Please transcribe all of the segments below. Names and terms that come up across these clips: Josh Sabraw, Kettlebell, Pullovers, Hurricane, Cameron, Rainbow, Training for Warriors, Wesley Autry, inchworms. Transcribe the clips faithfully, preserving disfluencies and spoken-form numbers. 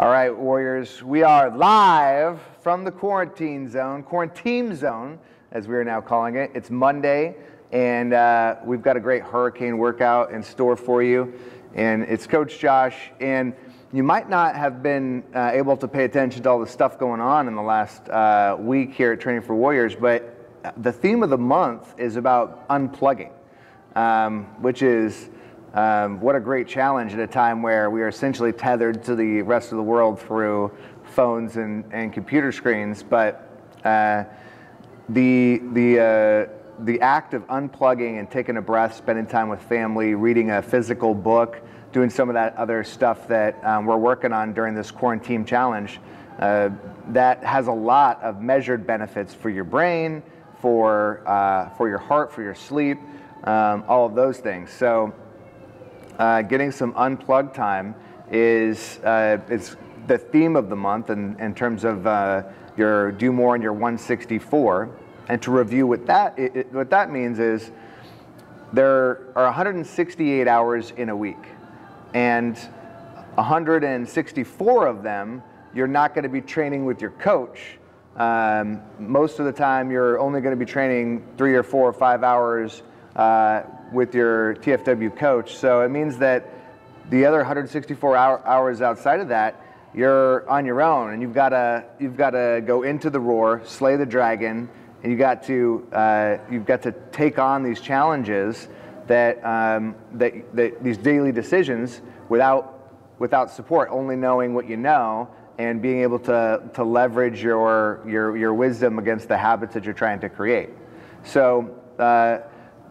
All right, Warriors, we are live from the quarantine zone, quarantine zone, as we are now calling it. It's Monday, and uh, we've got a great hurricane workout in store for you. And it's Coach Josh, and you might not have been uh, able to pay attention to all the stuff going on in the last uh, week here at Training for Warriors, but the theme of the month is about unplugging, um, which is Um, what a great challenge at a time where we are essentially tethered to the rest of the world through phones and, and computer screens. But uh, the, the, uh, the act of unplugging and taking a breath, spending time with family, reading a physical book, doing some of that other stuff that um, we're working on during this quarantine challenge, uh, that has a lot of measured benefits for your brain, for, uh, for your heart, for your sleep, um, all of those things. So. Uh, getting some unplugged time is uh, it's the theme of the month in, in terms of uh, your do more and your one sixty-four. And to review what that, it, it, what that means is there are one hundred sixty-eight hours in a week. And one hundred sixty-four of them, you're not going to be training with your coach. Um, most of the time, you're only going to be training three or four or five hours uh, with your T F W coach. So it means that the other one hundred sixty-four hour, hours outside of that, you're on your own, and you've got to you've got to go into the roar, slay the dragon, and you got to uh, you've got to take on these challenges that um, that, that these daily decisions without without support, only knowing what you know and being able to to leverage your your your wisdom against the habits that you're trying to create. So. Uh,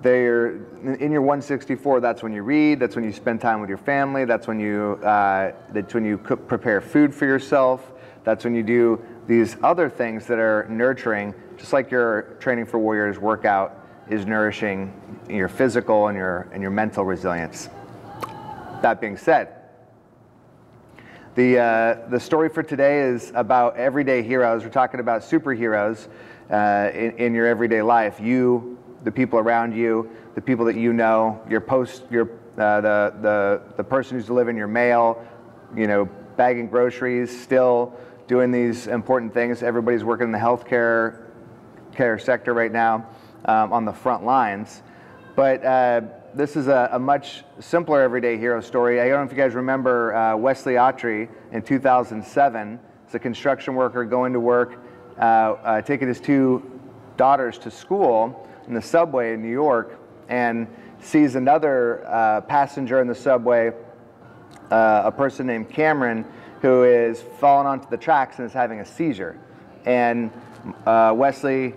They're, in your one sixty-four, that's when you read, that's when you spend time with your family, that's when you, uh, that's when you cook, prepare food for yourself, that's when you do these other things that are nurturing, just like your Training for Warriors workout is nourishing your physical and your, and your mental resilience. That being said, the, uh, the story for today is about everyday heroes. We're talking about superheroes uh, in, in your everyday life. You, the people around you, the people that you know, your post, your uh, the the the person who's delivering your mail, you know, bagging groceries, still doing these important things. Everybody's working in the healthcare care sector right now um, on the front lines. But uh, this is a, a much simpler everyday hero story. I don't know if you guys remember uh, Wesley Autry in two thousand seven. It's a construction worker going to work, uh, uh, taking his two daughters to school in the subway in New York, and sees another uh, passenger in the subway, uh, a person named Cameron, who is falling onto the tracks and is having a seizure. And uh, Wesley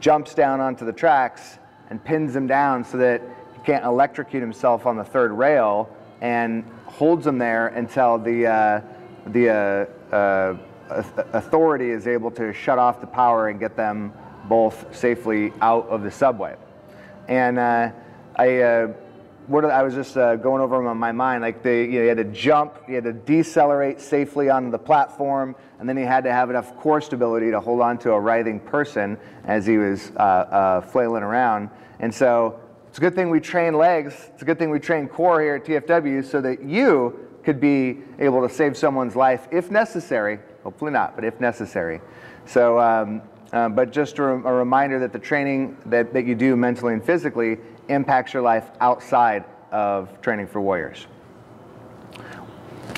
jumps down onto the tracks and pins him down so that he can't electrocute himself on the third rail, and holds him there until the, uh, the uh, uh, authority is able to shut off the power and get them both safely out of the subway. And uh, I, uh, what I was just uh, going over in my mind, like the, you know, you had to jump, you had to decelerate safely onto the platform, and then he had to have enough core stability to hold on to a writhing person as he was uh, uh, flailing around. And so it's a good thing we train legs, it's a good thing we train core here at T F W so that you could be able to save someone's life if necessary, hopefully not, but if necessary. So. Um, Uh, but just a, a reminder that the training that, that you do mentally and physically impacts your life outside of Training for Warriors.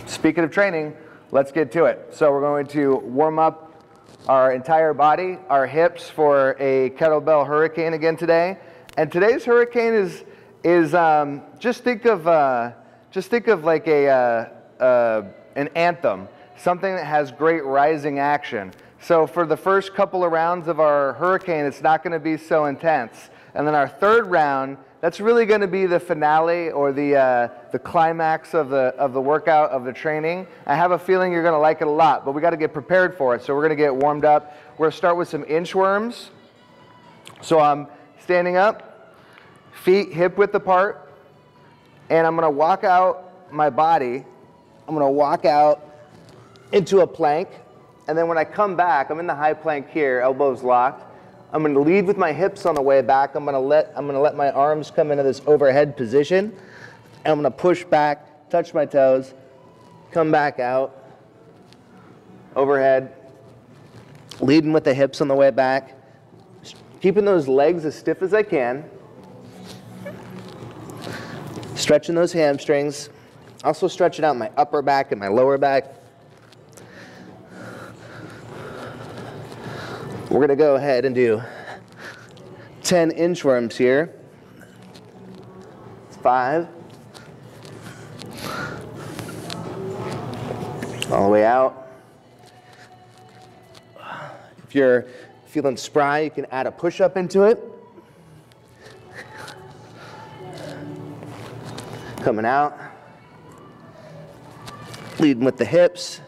Speaking of training, let's get to it. So we're going to warm up our entire body, our hips, for a kettlebell hurricane again today. And today's hurricane is, is um, just think of, uh, just think of like a, uh, uh, an anthem, something that has great rising action. So for the first couple of rounds of our hurricane, it's not going to be so intense. And then our third round, that's really going to be the finale or the, uh, the climax of the, of the workout, of the training. I have a feeling you're going to like it a lot, but we got to get prepared for it. So we're going to get warmed up. We're going to start with some inchworms. So I'm standing up, feet hip width apart, and I'm going to walk out my body. I'm going to walk out into a plank. And then when I come back, I'm in the high plank here, elbows locked. I'm going to lead with my hips on the way back. I'm going to let, I'm going to let my arms come into this overhead position. And I'm going to push back, touch my toes, come back out, overhead, leading with the hips on the way back, keeping those legs as stiff as I can, stretching those hamstrings, also stretching out my upper back and my lower back. We're going to go ahead and do ten inchworms here. It's five. All the way out. If you're feeling spry, you can add a push-up into it. Coming out. Leading with the hips.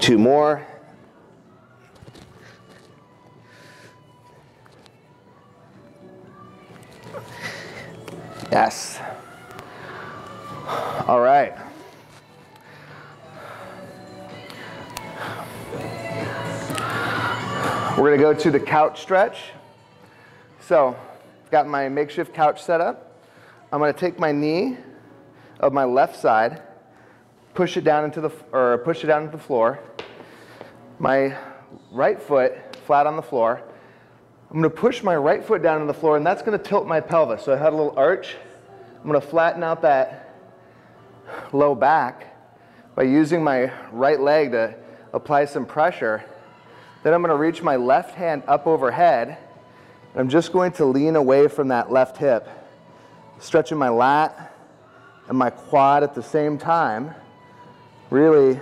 Two more. Yes. All right. We're going to go to the couch stretch. So I've got my makeshift couch set up. I'm going to take my knee of my left side, push it down into the or push it down into the floor. My right foot flat on the floor. I'm going to push my right foot down to the floor, and that's going to tilt my pelvis. So I had a little arch. I'm going to flatten out that low back by using my right leg to apply some pressure. Then I'm going to reach my left hand up overhead, and I'm just going to lean away from that left hip, stretching my lat and my quad at the same time. Really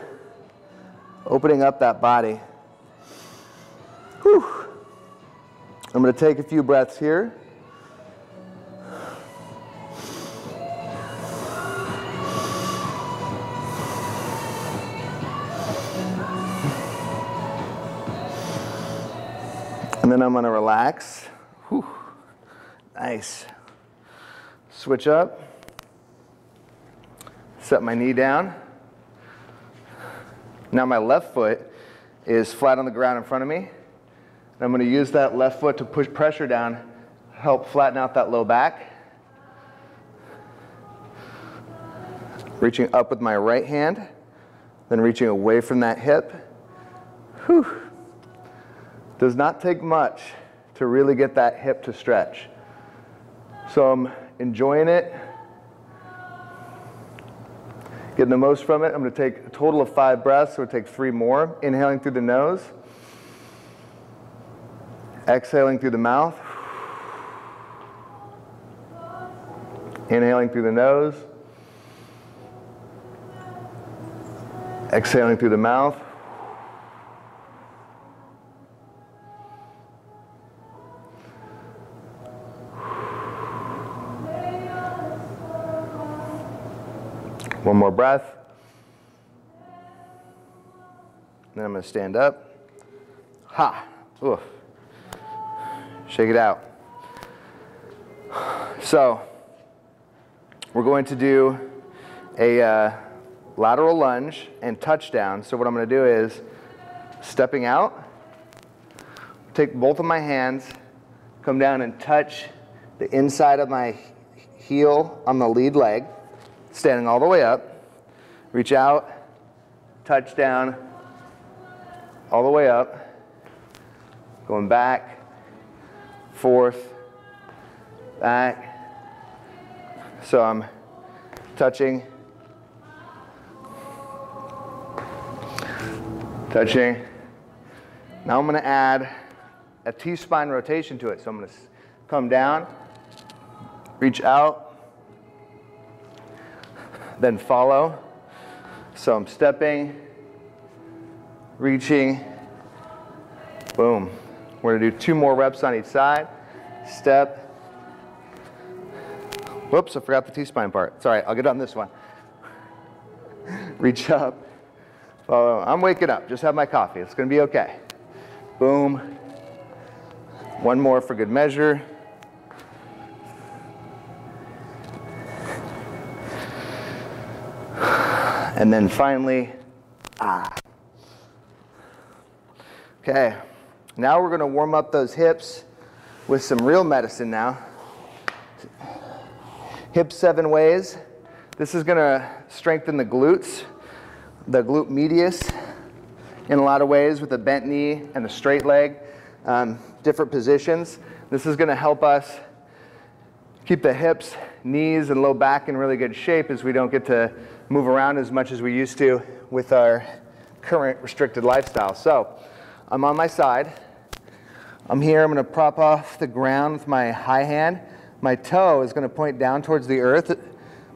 opening up that body. Whew. I'm going to take a few breaths here. And then I'm going to relax. Whew. Nice. Switch up. Set my knee down. Now my left foot is flat on the ground in front of me. And I'm going to use that left foot to push pressure down, help flatten out that low back. Reaching up with my right hand, then reaching away from that hip. Whew. Does not take much to really get that hip to stretch. So I'm enjoying it. Getting the most from it. I'm going to take a total of five breaths, so we'll take three more. Inhaling through the nose. Exhaling through the mouth. Inhaling through the nose. Exhaling through the mouth. One more breath. Then I'm going to stand up. Ha! Oof. Shake it out. So, we're going to do a uh, lateral lunge and touchdown. So what I'm going to do is, stepping out, take both of my hands, come down and touch the inside of my heel on the lead leg. Standing all the way up, reach out, touch down, all the way up, going back, forth, back. So I'm touching, touching. Now I'm going to add a T-spine rotation to it. So I'm going to come down, reach out, then follow. So I'm stepping, reaching, boom. We're gonna do two more reps on each side. Step. Whoops, I forgot the T-spine part. It's all right, I'll get on this one. Reach up, follow. I'm waking up, just have my coffee. It's gonna be okay. Boom. One more for good measure. And then finally, ah. Okay, now we're gonna warm up those hips with some real medicine now. hips seven ways. This is gonna strengthen the glutes, the glute medius in a lot of ways with a bent knee and a straight leg, um, different positions. This is gonna help us keep the hips, knees, and low back in really good shape as we don't get to move around as much as we used to with our current restricted lifestyle. So I'm on my side. I'm here. I'm going to prop off the ground with my high hand. My toe is going to point down towards the earth.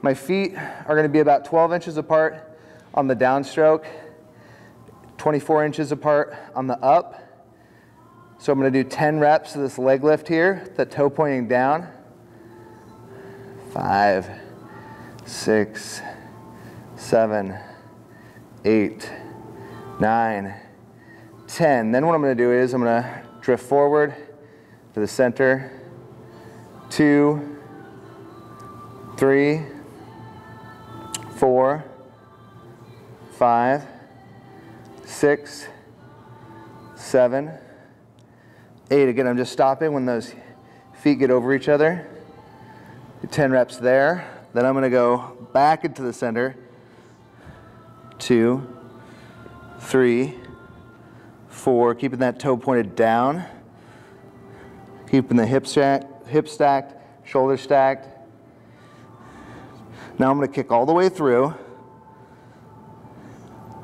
My feet are going to be about twelve inches apart on the downstroke, twenty-four inches apart on the up. So I'm going to do ten reps of this leg lift here, the toe pointing down. Five, six, seven, eight, nine, ten. Then what I'm going to do is I'm going to drift forward to the center, two, three, four, five, six, seven, eight. Again, I'm just stopping when those feet get over each other. Do ten reps there. Then I'm going to go back into the center, two, three, four, keeping that toe pointed down, keeping the hip stacked, hip stacked, shoulder stacked. Now I'm going to kick all the way through,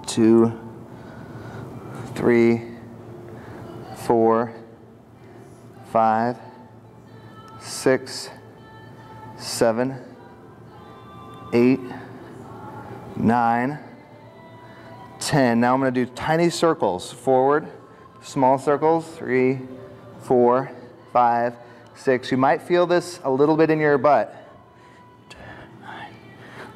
two, three, four, five, six, seven, eight, nine, ten. Now I'm going to do tiny circles forward, small circles, three, four, five, six. You might feel this a little bit in your butt.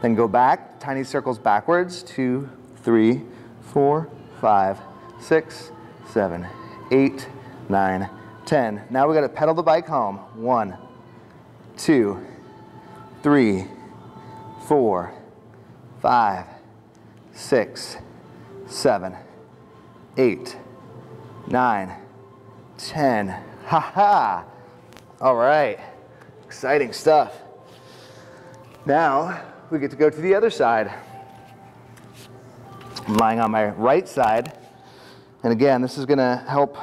Then go back, tiny circles backwards, two, three, four, five, six, seven, eight, nine, ten. Now we've got to pedal the bike home. One, two, three, four, five, six, seven, eight, nine, ten. Ha ha! All right, exciting stuff. Now we get to go to the other side. I'm lying on my right side, and again, this is going to help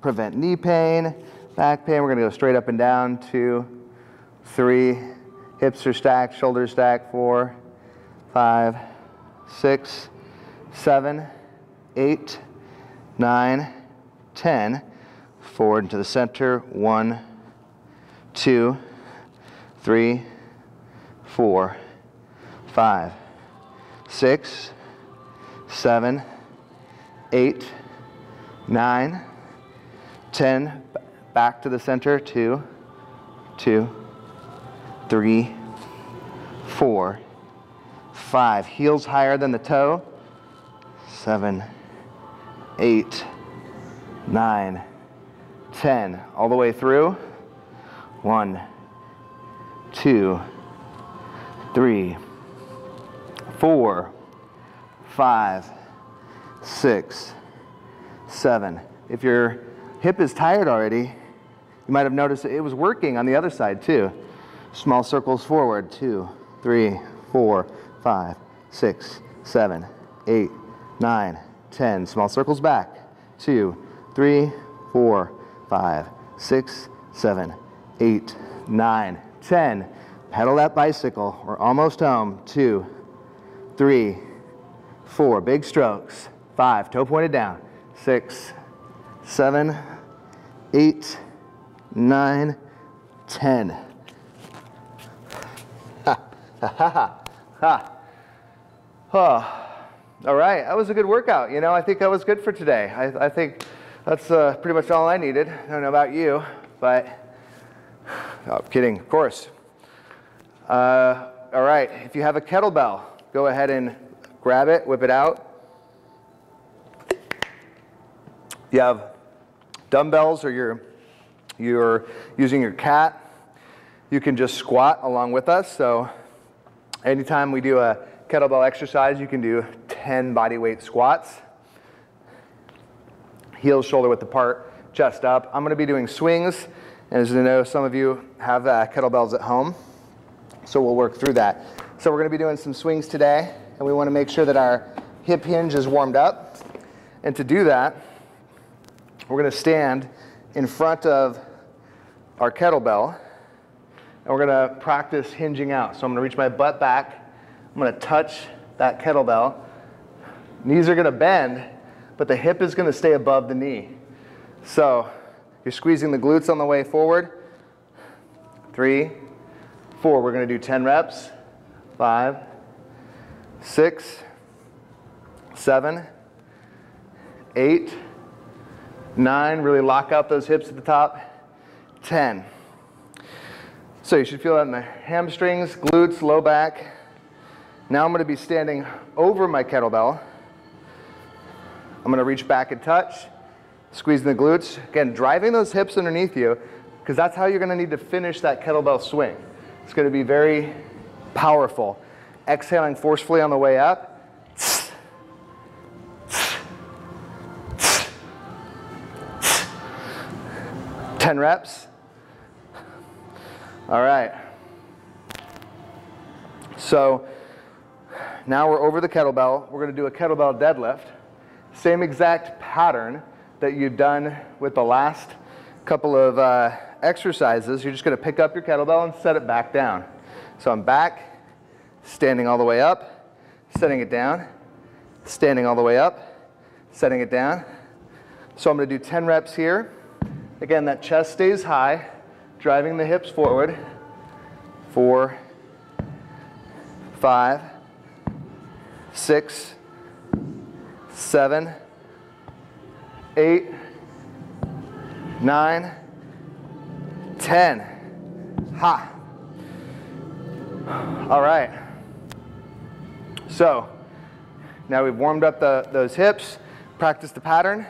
prevent knee pain, back pain. We're going to go straight up and down. Two, three, hips are stacked, shoulders stacked. Four, five, six, seven, eight, nine, ten. Forward into the center. One, two, three, four, five, six, seven, eight, nine, ten. Back to the center. Two, two, three, four, five. Heels higher than the toe. Seven, eight, nine, ten. All the way through. One, two, three, four, five, six, seven. If your hip is tired already, you might have noticed it was working on the other side too. Small circles forward. Two, three, four, five, six, seven, eight, nine, ten. Small circles back. Two, three, four, five, six, seven, eight, nine, ten. Pedal that bicycle. We're almost home. Two, three, four. Big strokes. Five. Toe pointed down. Six, seven, eight, nine, ten. Ha, ha, ha, ha. Oh. All right, that was a good workout. You know, I think that was good for today. I, I think that's uh, pretty much all I needed. I don't know about you, but no, I'm kidding, of course. Uh, all right, if you have a kettlebell, go ahead and grab it, whip it out. If you have dumbbells or you're, you're using your cat, you can just squat along with us. So anytime we do a kettlebell exercise, you can do ten bodyweight squats. Heels shoulder width apart, chest up. I'm going to be doing swings, and as you know, some of you have uh, kettlebells at home. So we'll work through that. So we're going to be doing some swings today, and we want to make sure that our hip hinge is warmed up. And to do that, we're going to stand in front of our kettlebell, and we're going to practice hinging out. So I'm going to reach my butt back. I'm going to touch that kettlebell. Knees are going to bend, but the hip is going to stay above the knee. So you're squeezing the glutes on the way forward. Three, four. We're going to do ten reps. Five, six, seven, eight, nine. Really lock out those hips at the top. ten. So you should feel that in the hamstrings, glutes, low back. Now I'm going to be standing over my kettlebell. I'm going to reach back and touch, squeezing the glutes. Again, driving those hips underneath you, because that's how you're going to need to finish that kettlebell swing. It's going to be very powerful. Exhaling forcefully on the way up. ten reps. All right. So now we're over the kettlebell. We're going to do a kettlebell deadlift. Same exact pattern that you've done with the last couple of uh, exercises. You're just going to pick up your kettlebell and set it back down. So I'm back, standing all the way up, setting it down, standing all the way up, setting it down. So I'm going to do ten reps here. Again, that chest stays high, driving the hips forward. Four, five, six, seven, eight, nine, ten. Ha! All right. So now we've warmed up the, those hips, practiced the pattern.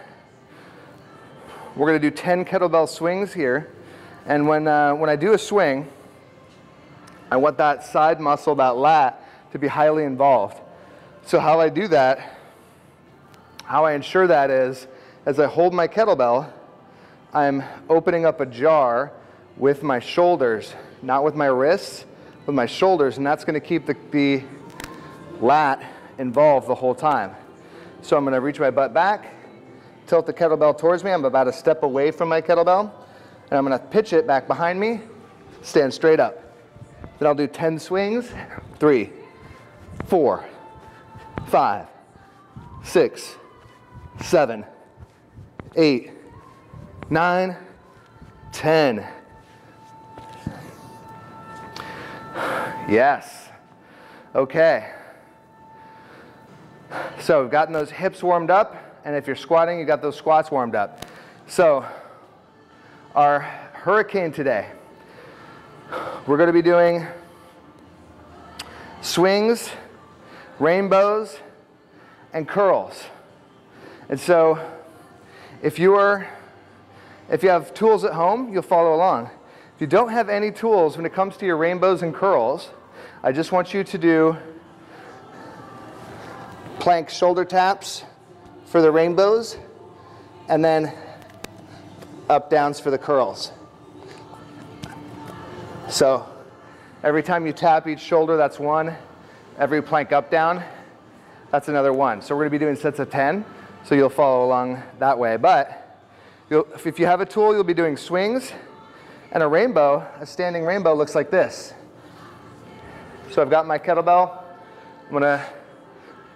We're going to do ten kettlebell swings here. And when, uh, when I do a swing, I want that side muscle, that lat, to be highly involved. So how I do that, how I ensure that is, as I hold my kettlebell, I'm opening up a jar with my shoulders, not with my wrists, with my shoulders, and that's going to keep the, the lat involved the whole time. So I'm going to reach my butt back, tilt the kettlebell towards me. I'm about a step away from my kettlebell, and I'm going to pitch it back behind me, stand straight up. Then I'll do ten swings. Three, four, five, six, seven, eight, nine, ten. Yes. Okay. So we've gotten those hips warmed up. And if you're squatting, you got those squats warmed up. So our hurricane today, we're going to be doing swings, rainbows, and curls. And so if you are, if you have tools at home, you'll follow along. If you don't have any tools when it comes to your rainbows and curls, I just want you to do plank shoulder taps for the rainbows, and then up downs for the curls. So every time you tap each shoulder, that's one. Every plank up down, that's another one. So we're going to be doing sets of ten, so you'll follow along that way. But you'll, if you have a tool, you'll be doing swings, and a rainbow, a standing rainbow looks like this. So I've got my kettlebell. I'm going to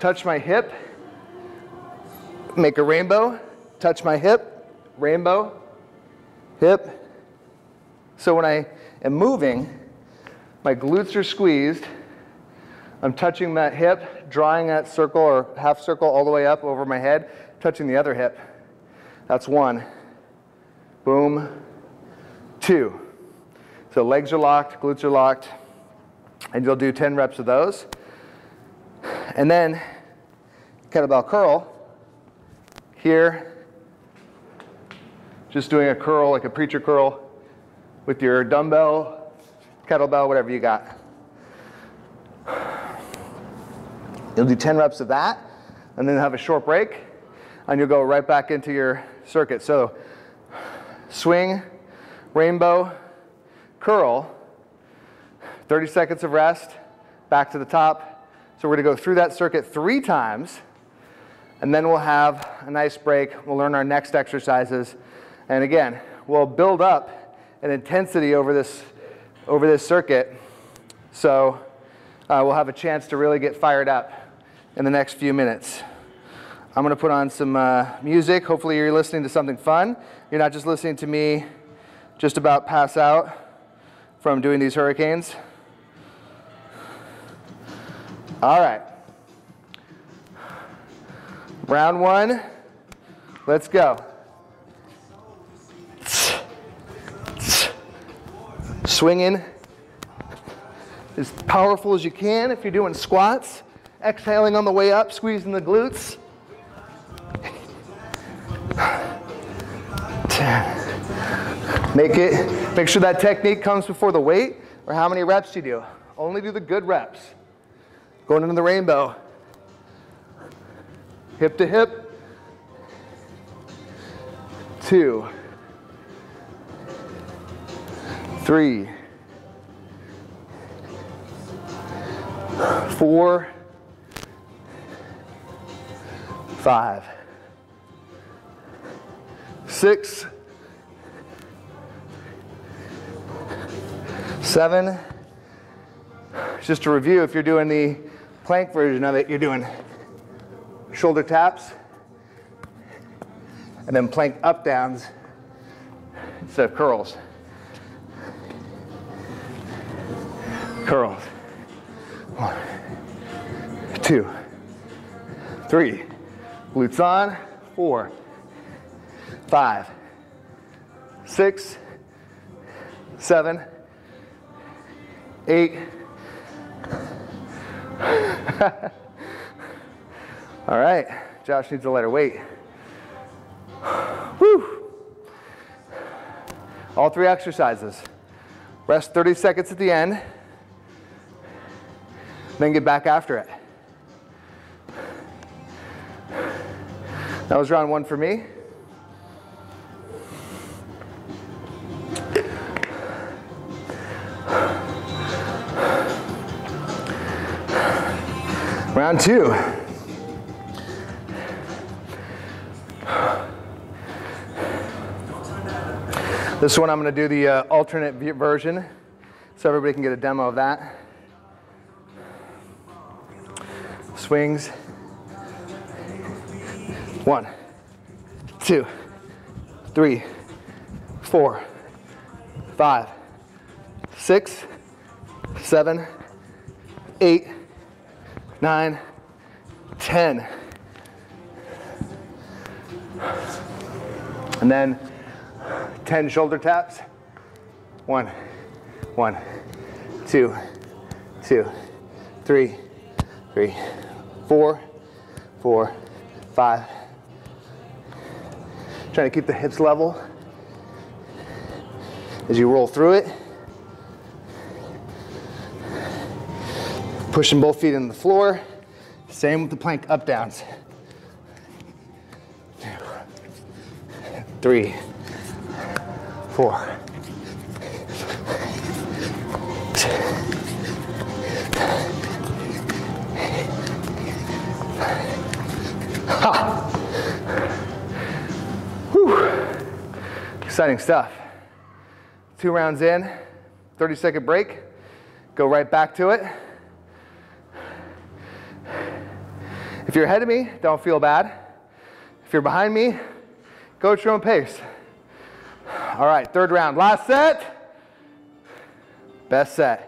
touch my hip. Make a rainbow, touch my hip, rainbow, hip. So when I am moving, my glutes are squeezed. I'm touching that hip, drawing that circle or half circle all the way up over my head, touching the other hip. That's one. Boom. Two. So legs are locked, glutes are locked, and you'll do ten reps of those. And then kettlebell curl. Here, just doing a curl, like a preacher curl, with your dumbbell, kettlebell, whatever you got. You'll do ten reps of that, and then have a short break, and you'll go right back into your circuit. So swing, rainbow, curl, thirty seconds of rest, back to the top. So we're gonna go through that circuit three times, and then we'll have a nice break. We'll learn our next exercises. And again, we'll build up an intensity over this, over this circuit. So uh, we'll have a chance to really get fired up in the next few minutes. I'm gonna put on some uh, music. Hopefully you're listening to something fun. You're not just listening to me just about pass out from doing these hurricanes. All right. Round one, let's go. Swinging as powerful as you can if you're doing squats. Exhaling on the way up, squeezing the glutes. Make it, make sure that technique comes before the weight or how many reps you do. Only do the good reps. Going into the rainbow. Hip to hip. Two. Three. Four. Five. Six. Seven. Just to review, if you're doing the plank version of it, you're doing shoulder taps and then plank up downs instead of curls. Curls. One, two, three. Glutes on. Four, five, six, seven, eight. All right, Josh needs a lighter weight. Whew. All three exercises. Rest thirty seconds at the end, then get back after it. That was round one for me. Round two. This one I'm going to do the uh, alternate version so everybody can get a demo of that. Swings. One, two, three, four, five, six, seven, eight, nine, ten. And then ten shoulder taps. One, one, two, two, three, three, four, four, five. Trying to keep the hips level as you roll through it. Pushing both feet into the floor. Same with the plank up downs. Three, four, ha! Whew. Exciting stuff. Two rounds in, thirty second break. Go right back to it. If you're ahead of me, don't feel bad. If you're behind me, go at your own pace. All right, third round, last set. Best set.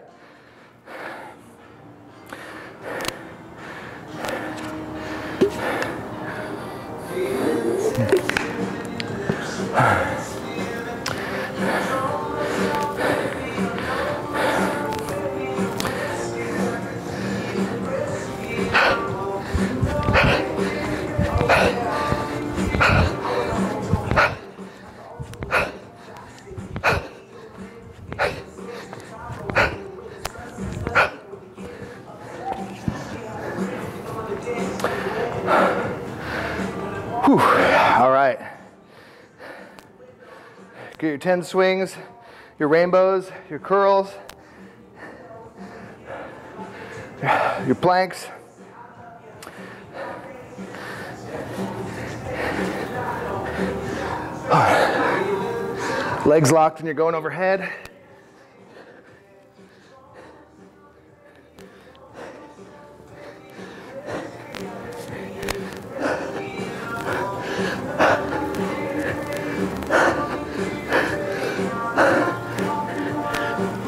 Get your ten swings, your rainbows, your curls. your planks. Right. Legs locked when you're going overhead.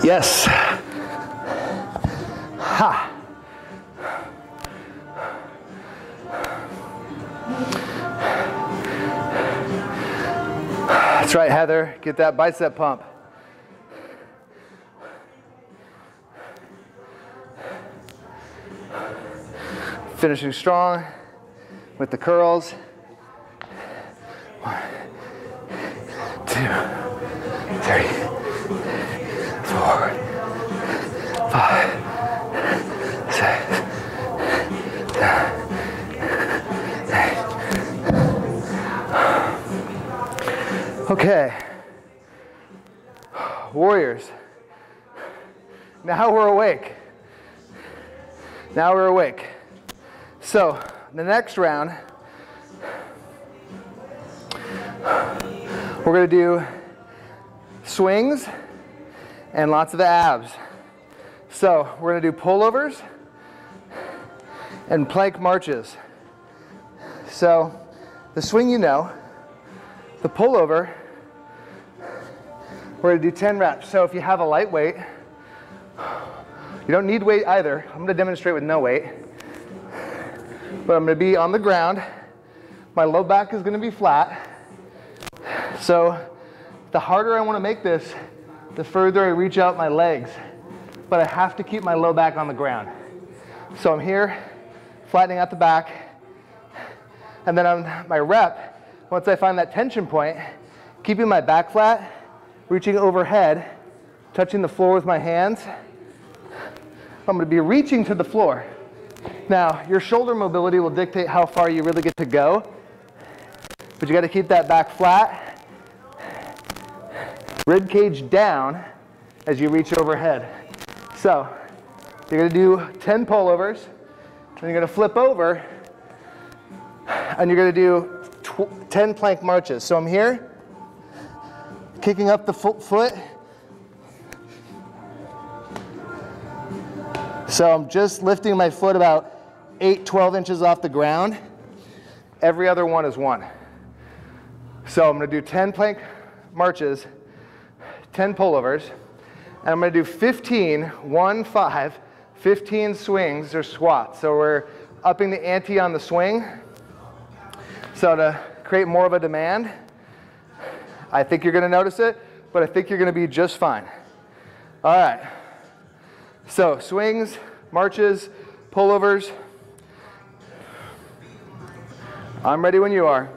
Yes. Ha. That's right, Heather. Get that bicep pump. Finishing strong with the curls. One, two, three, four, five, six, seven, eight. Okay. Warriors. Now we're awake. Now we're awake. So, the next round, we're going to do swings and lots of abs. So we're going to do pullovers and plank marches. So the swing, you know, the pullover, we're going to do ten reps. So if you have a light weight, you don't need weight either. I'm going to demonstrate with no weight. But I'm going to be on the ground. My low back is going to be flat. So the harder I want to make this, the further I reach out my legs. But I have to keep my low back on the ground. So I'm here, flattening out the back. And then on my rep, once I find that tension point, keeping my back flat, reaching overhead, touching the floor with my hands. I'm going to be reaching to the floor. Now, your shoulder mobility will dictate how far you really get to go. But you got to keep that back flat. Rib cage down as you reach overhead. So you're going to do ten pullovers, and you're going to flip over, and you're going to do ten plank marches. So I'm here, kicking up the foot. So I'm just lifting my foot about eight, twelve inches off the ground. Every other one is one. So I'm going to do ten plank marches. ten pullovers, and I'm going to do fifteen, one, five, fifteen swings or squats. So we're upping the ante on the swing. So to create more of a demand, I think you're going to notice it, but I think you're going to be just fine. All right. So swings, marches, pullovers. I'm ready when you are.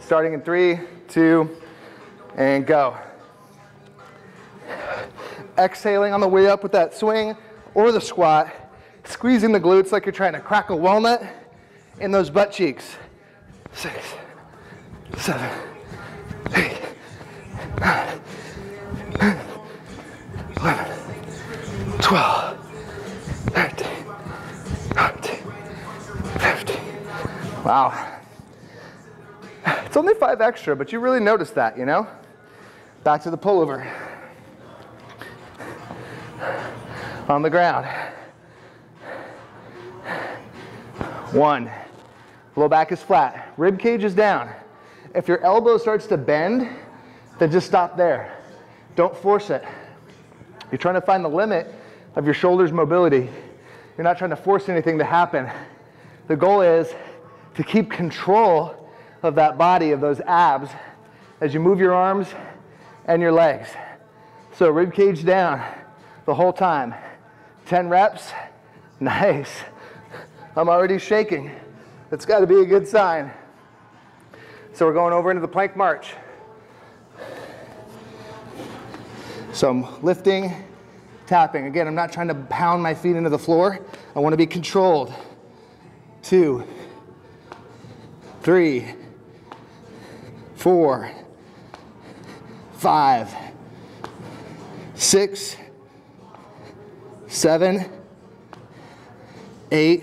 Starting in three, two, and go. Exhaling on the way up with that swing or the squat, squeezing the glutes like you're trying to crack a walnut in those butt cheeks. Six, seven, eight, nine, eleven, twelve, thirteen, fourteen, fifteen. Wow. It's only five extra, but you really notice that, you know? Back to the pullover. On the ground. One. Low back is flat. Rib cage is down. If your elbow starts to bend, then just stop there. Don't force it. You're trying to find the limit of your shoulder's mobility. You're not trying to force anything to happen. The goal is to keep control of that body, of those abs, as you move your arms and your legs. So rib cage down the whole time. ten reps. Nice. I'm already shaking. That's got to be a good sign. So we're going over into the plank march. So I'm lifting, tapping. Again, I'm not trying to pound my feet into the floor. I want to be controlled. Two, three, four, five, six, seven, eight,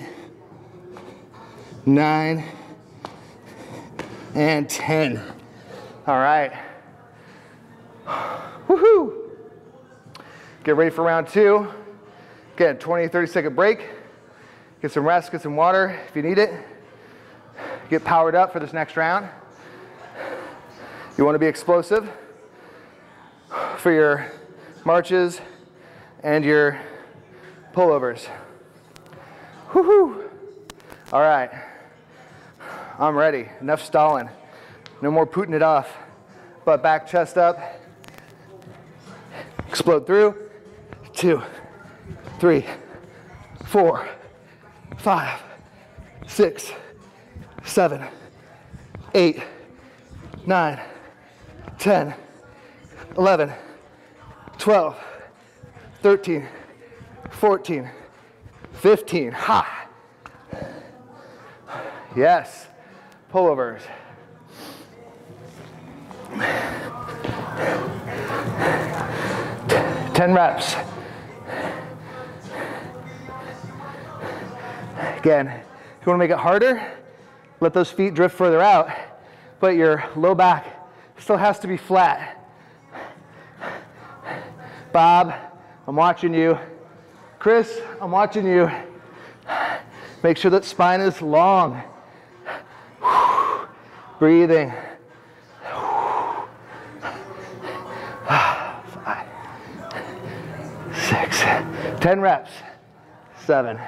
nine, and ten. All right. Woohoo! Get ready for round two. Again, twenty, thirty second break. Get some rest, get some water if you need it. Get powered up for this next round. You want to be explosive for your marches and your pullovers. Woohoo! All right. I'm ready. Enough stalling. No more putting it off. Butt back, chest up. Explode through. Two, three, four, five, six, seven, eight, nine, ten, eleven, twelve, thirteen, fourteen, fifteen. Ha! Yes. Pullovers. ten reps. Again, if you want to make it harder, let those feet drift further out, but your low back still has to be flat. Bob, I'm watching you. Chris, I'm watching you. Make sure that spine is long. Breathing. Five, six, ten reps. Seven.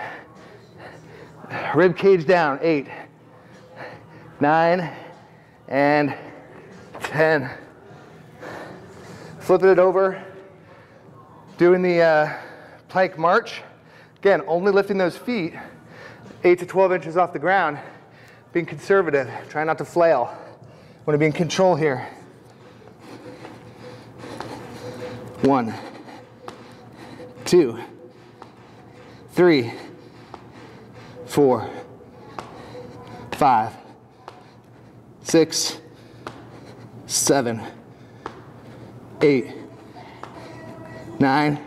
Rib cage down. Eight, nine, and ten. Flipping it over. Doing the uh, plank march. Again, only lifting those feet eight to twelve inches off the ground. Being conservative. Try not to flail. I want to be in control here. One, two, three, four, five, six, seven, eight, nine,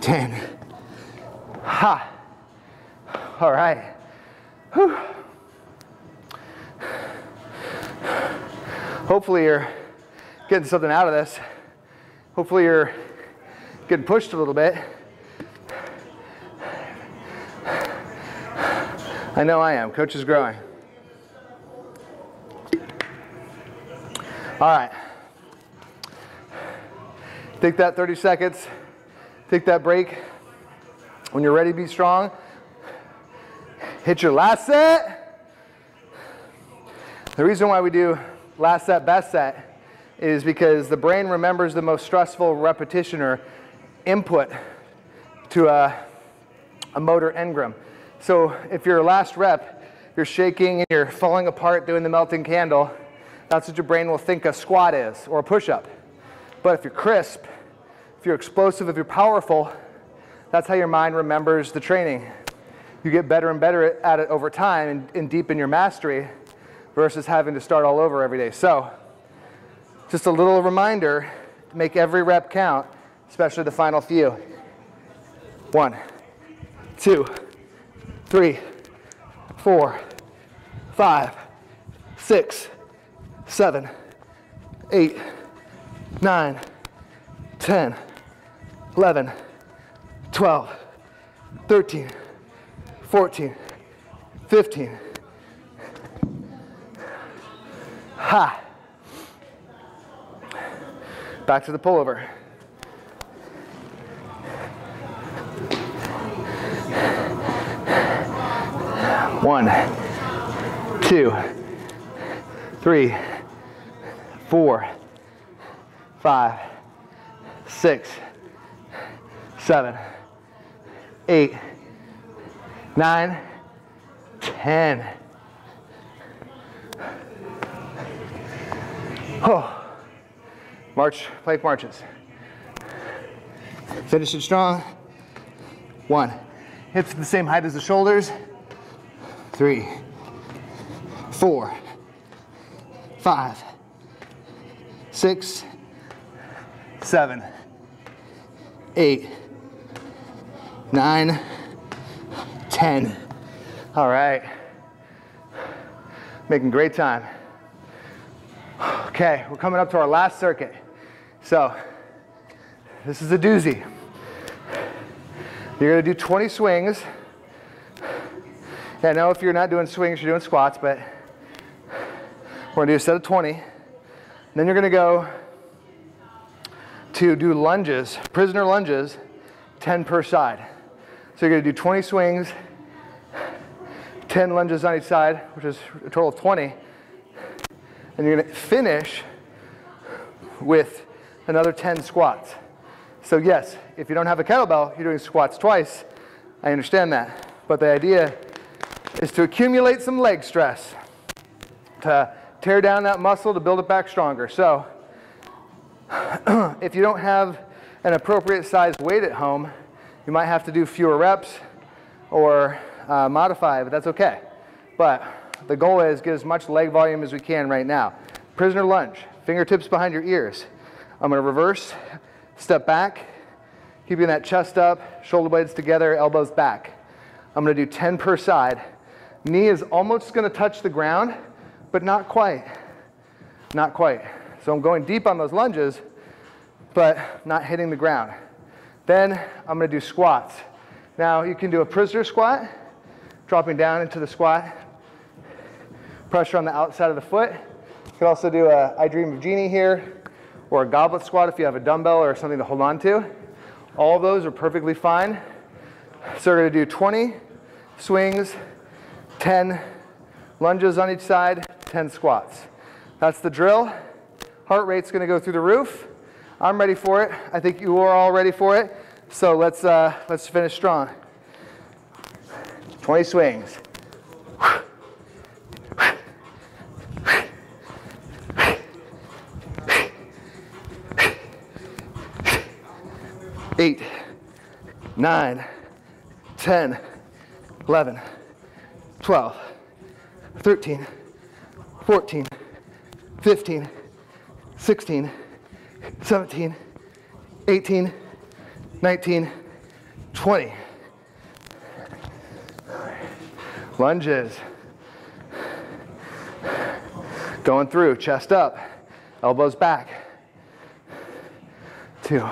ten. Ha! All right. Whew. Hopefully you're getting something out of this. Hopefully you're getting pushed a little bit. I know I am. Coach is growing. All right. Take that thirty seconds. Take that break. When you're ready, be strong. Hit your last set. The reason why we do last set, best set is because the brain remembers the most stressful repetition or input to a, a motor engram. So if your last rep, you're shaking and you're falling apart doing the melting candle, that's what your brain will think a squat is or a push-up. But if you're crisp, if you're explosive, if you're powerful, that's how your mind remembers the training. You get better and better at it over time and, and deepen your mastery versus having to start all over every day. So just a little reminder to make every rep count, especially the final few. One, two, three, four, five, six, seven, eight, nine, ten, eleven, twelve, thirteen, fourteen, fifteen. Ha! Back to the pullover. One, two, three, four, five, six, seven, eight, nine, ten. Oh. March, plank marches. Finish it strong. One, hips the same height as the shoulders. Three, four, five, six, seven, eight, nine, ten. All right. Making great time. Okay, we're coming up to our last circuit. So this is a doozy. You're gonna do twenty swings. I know if you're not doing swings, you're doing squats, but we're gonna do a set of twenty. Then you're gonna go to do lunges, prisoner lunges, ten per side. So you're gonna do twenty swings, ten lunges on each side, which is a total of twenty. And you're gonna finish with another ten squats. So yes, if you don't have a kettlebell, you're doing squats twice. I understand that. But the idea is to accumulate some leg stress, to tear down that muscle, to build it back stronger. So if you don't have an appropriate size weight at home, you might have to do fewer reps or Uh, modify, but that's okay. But the goal is get as much leg volume as we can right now. Prisoner lunge, fingertips behind your ears. I'm gonna reverse, step back, keeping that chest up, shoulder blades together, elbows back. I'm gonna do ten per side. Knee is almost gonna touch the ground, but not quite, not quite. So I'm going deep on those lunges, but not hitting the ground. Then I'm gonna do squats. Now you can do a prisoner squat, dropping down into the squat, pressure on the outside of the foot. You can also do a I Dream of Jeannie here, or a goblet squat if you have a dumbbell or something to hold on to. All those are perfectly fine. So we're gonna do twenty swings, ten lunges on each side, ten squats. That's the drill. Heart rate's gonna go through the roof. I'm ready for it. I think you are all ready for it. So let's, uh, let's finish strong. twenty swings. Eight, nine, ten, eleven, twelve, thirteen, fourteen, fifteen, sixteen, seventeen, eighteen, nineteen, twenty. Lunges. Going through, chest up, elbows back. Two,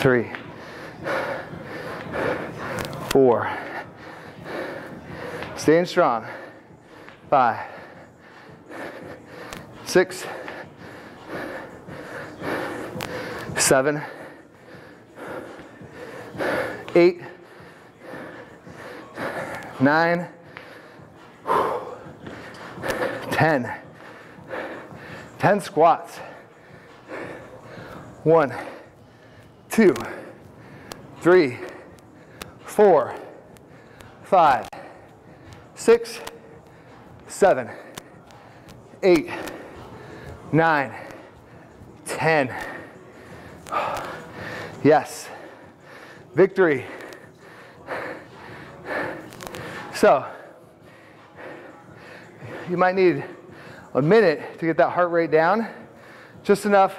three, four. Staying strong. Five, six, seven, eight, nine, ten. ten squats. One, two, three, four, five, six, seven, eight, nine, ten. Yes, victory. So, you might need a minute to get that heart rate down, just enough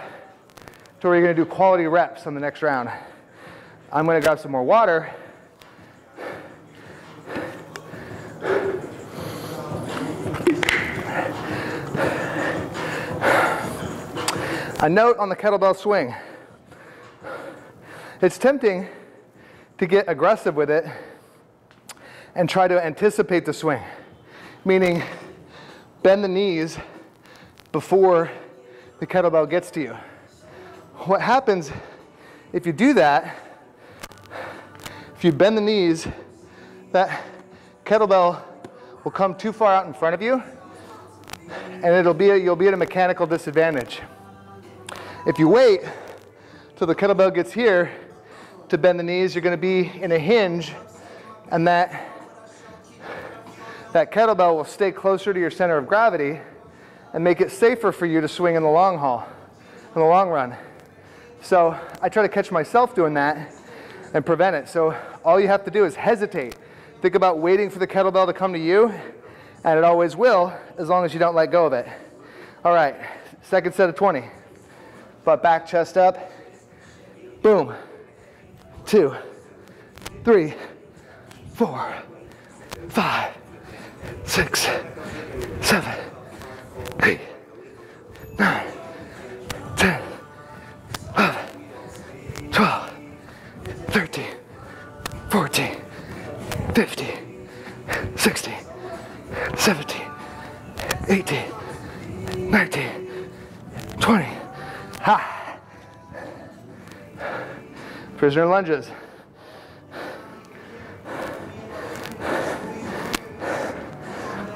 to where you're gonna do quality reps on the next round. I'm gonna grab some more water. A note on the kettlebell swing. It's tempting to get aggressive with it and try to anticipate the swing, meaning bend the knees before the kettlebell gets to you. What happens if you do that, if you bend the knees, that kettlebell will come too far out in front of you and it'll be a, you'll be at a mechanical disadvantage. If you wait till the kettlebell gets here, to bend the knees, you're gonna be in a hinge, and that, that kettlebell will stay closer to your center of gravity and make it safer for you to swing in the long haul, in the long run. So I try to catch myself doing that and prevent it. So all you have to do is hesitate. Think about waiting for the kettlebell to come to you, and it always will, as long as you don't let go of it. All right, second set of twenty. Butt back, chest up, boom. two, three, four, five, six, seven, eight, nine, ten, eleven, twelve, thirteen, fourteen, fifteen, sixteen, seventeen, eighteen, nineteen, twenty. Ha! Prisoner lunges.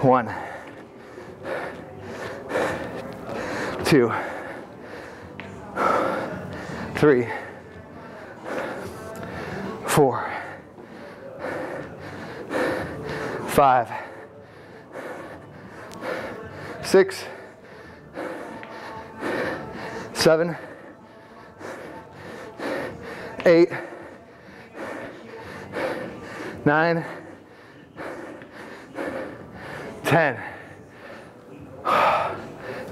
One, two, three, four, five, six, seven, eight, nine, ten.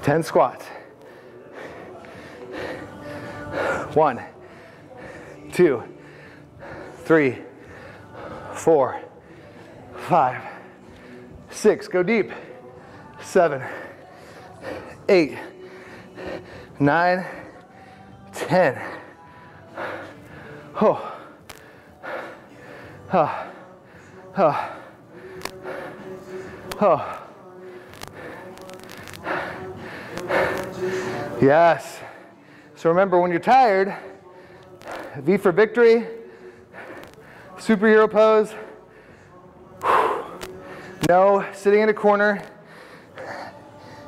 ten squats. One, two, three, four, five, six. Go deep. Seven, eight, nine, ten. Oh. Oh. Oh. Oh. Yes. So remember, when you're tired, V for victory, superhero pose. No sitting in a corner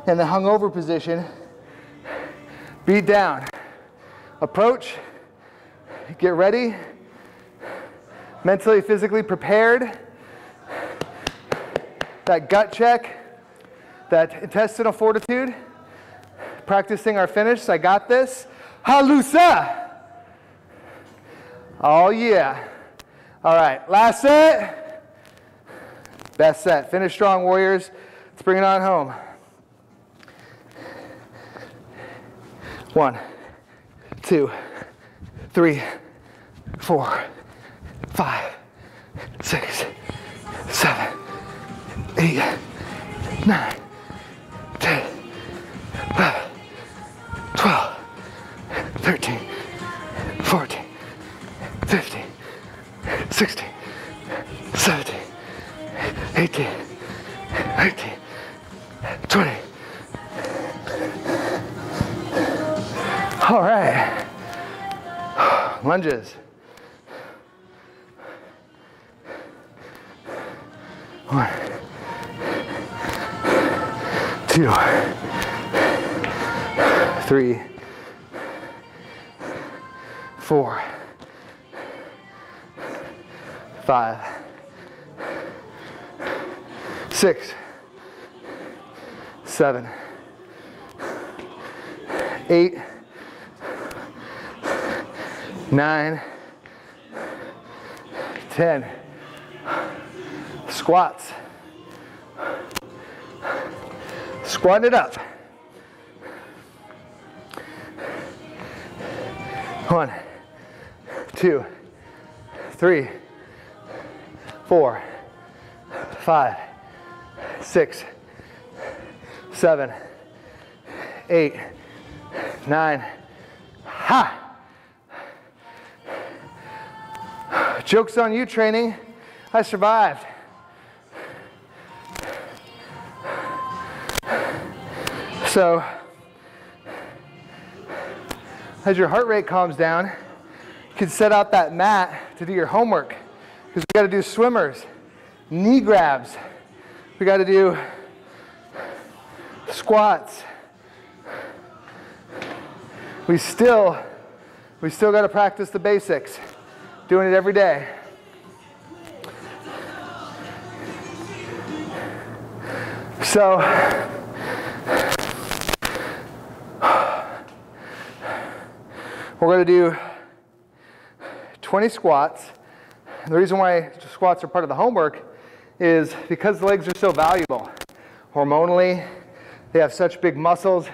in the hungover position. Beat down. Approach. Get ready. Mentally, physically prepared. That gut check, that intestinal fortitude, practicing our finish. I got this. Halusa! Oh, yeah. All right, last set. Best set. Finish strong, Warriors. Let's bring it on home. One, two, three, four, five, six, seven, eight, nine, ten, eleven, twelve, thirteen, fourteen, fifteen, sixteen, seventeen, eighteen, nineteen, twenty. All right, lunges. One, two, three, four, five, six, seven, eight, nine, ten. Squats. Squat it up. One, two, three, four, five, six, seven, eight, nine. Ha! Joke's on you, training. I survived. So, as your heart rate calms down, you can set out that mat to do your homework. Because we got to do swimmers, knee grabs, we got to do squats. We still, we still got to practice the basics, doing it every day. So. We're going to do twenty squats. The reason why squats are part of the homework is because the legs are so valuable. Hormonally, they have such big muscles.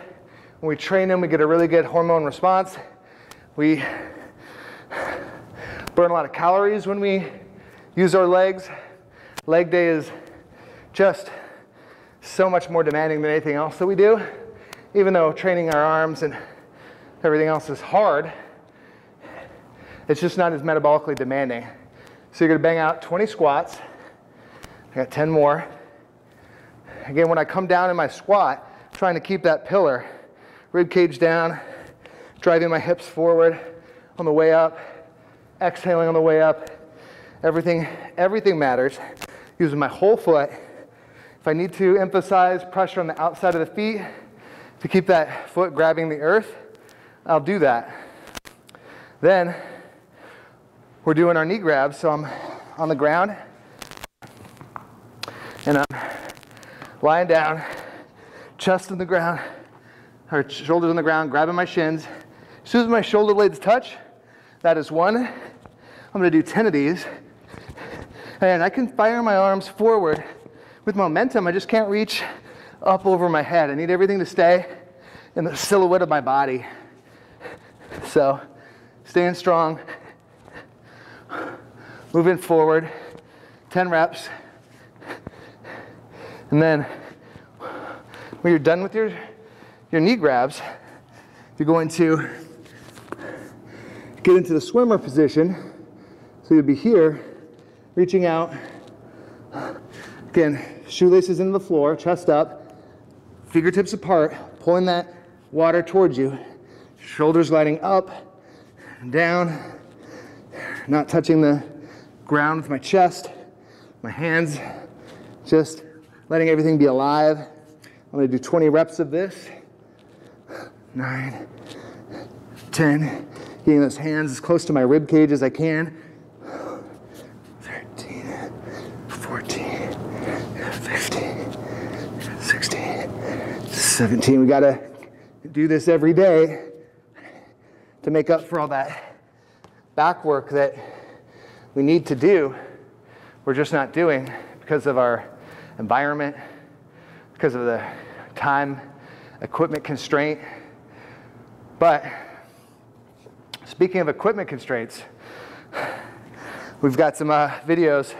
When we train them, we get a really good hormone response. We burn a lot of calories when we use our legs. Leg day is just so much more demanding than anything else that we do. Even though training our arms and everything else is hard, it's just not as metabolically demanding. So you're gonna bang out twenty squats. I got ten more. Again, when I come down in my squat, trying to keep that pillar, rib cage down, driving my hips forward on the way up, exhaling on the way up. Everything, everything matters. Using my whole foot. If I need to emphasize pressure on the outside of the feet to keep that foot grabbing the earth, I'll do that. Then we're doing our knee grabs, so I'm on the ground and I'm lying down, chest on the ground, or shoulders on the ground, grabbing my shins. As soon as my shoulder blades touch, that is one. I'm gonna do ten of these. And I can fire my arms forward with momentum. I just can't reach up over my head. I need everything to stay in the silhouette of my body. So staying strong, moving forward, ten reps. And then when you're done with your, your knee grabs, you're going to get into the swimmer position. So you'll be here, reaching out. Again, shoelaces into the floor, chest up, fingertips apart, pulling that water towards you. Shoulders gliding up, down, not touching the ground with my chest, my hands, just letting everything be alive. I'm gonna do twenty reps of this. Nine, ten, getting those hands as close to my rib cage as I can. thirteen, fourteen, fifteen, sixteen, seventeen. We gotta do this every day to make up for all that back work that we need to do. We're just not doing because of our environment, because of the time, equipment constraint. But speaking of equipment constraints, we've got some uh, videos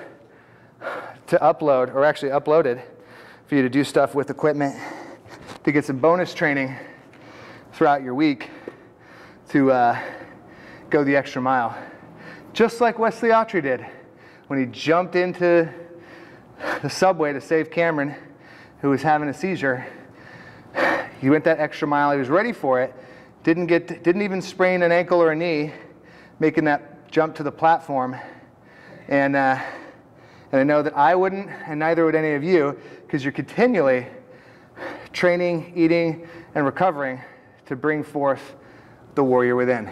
to upload, or actually uploaded, for you to do stuff with equipment, to get some bonus training throughout your week to uh, go the extra mile. Just like Wesley Autry did when he jumped into the subway to save Cameron, who was having a seizure. He went that extra mile. He was ready for it. Didn't get, didn't even sprain an ankle or a knee, making that jump to the platform. And uh, and I know that I wouldn't, and neither would any of you, because you're continually training, eating, and recovering to bring forth the warrior within.